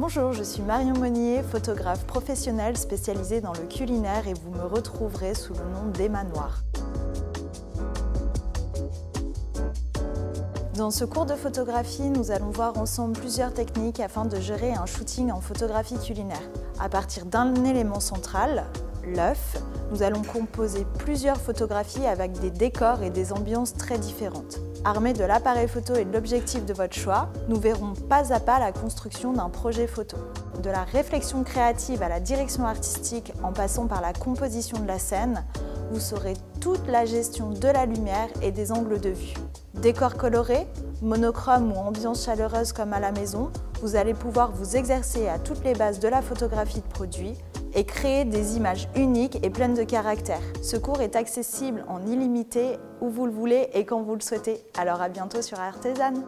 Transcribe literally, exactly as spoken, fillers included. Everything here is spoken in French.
Bonjour, je suis Marion Monier, photographe professionnelle spécialisée dans le culinaire et vous me retrouverez sous le nom d'Emma Noire. Dans ce cours de photographie, nous allons voir ensemble plusieurs techniques afin de gérer un shooting en photographie culinaire. À partir d'un élément central, l'œuf, nous allons composer plusieurs photographies avec des décors et des ambiances très différentes. Armés de l'appareil photo et de l'objectif de votre choix, nous verrons pas à pas la construction d'un projet photo. De la réflexion créative à la direction artistique en passant par la composition de la scène, vous saurez toute la gestion de la lumière et des angles de vue. Décors colorés, monochrome ou ambiance chaleureuse comme à la maison, vous allez pouvoir vous exercer à toutes les bases de la photographie de produit et créer des images uniques et pleines de caractère. Ce cours est accessible en illimité, où vous le voulez et quand vous le souhaitez. Alors à bientôt sur Artesane!